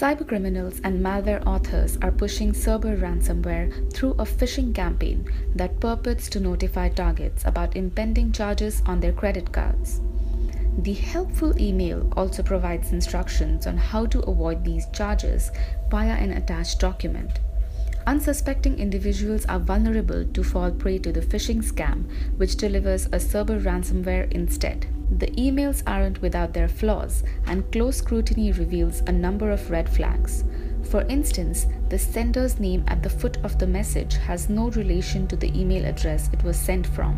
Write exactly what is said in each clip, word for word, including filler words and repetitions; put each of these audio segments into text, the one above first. Cybercriminals and malware authors are pushing Cerber ransomware through a phishing campaign that purports to notify targets about impending charges on their credit cards. The helpful email also provides instructions on how to avoid these charges via an attached document. Unsuspecting individuals are vulnerable to fall prey to the phishing scam, which delivers a Cerber ransomware instead. The emails aren't without their flaws, and close scrutiny reveals a number of red flags. For instance, the sender's name at the foot of the message has no relation to the email address it was sent from.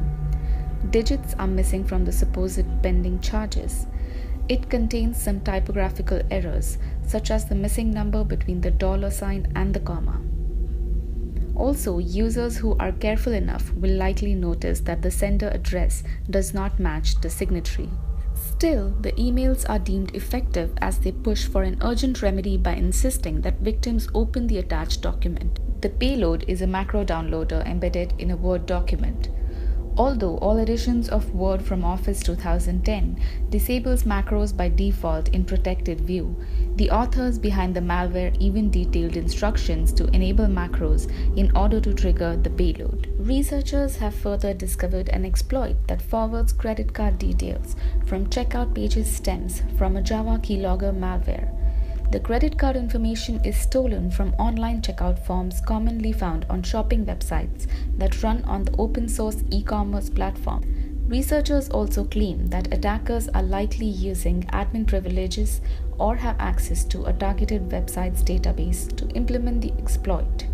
Digits are missing from the supposed pending charges. It contains some typographical errors, such as the missing number between the dollar sign and the comma. Also, users who are careful enough will likely notice that the sender address does not match the signatory. Still, the emails are deemed effective as they push for an urgent remedy by insisting that victims open the attached document. The payload is a macro downloader embedded in a Word document. Although all editions of Word from Office twenty ten disables macros by default in protected view, the authors behind the malware even detailed instructions to enable macros in order to trigger the payload. Researchers have further discovered an exploit that forwards credit card details from checkout pages stems from a Java keylogger malware. The credit card information is stolen from online checkout forms commonly found on shopping websites that run on the open-source e-commerce platform. Researchers also claim that attackers are likely using admin privileges or have access to a targeted website's database to implement the exploit.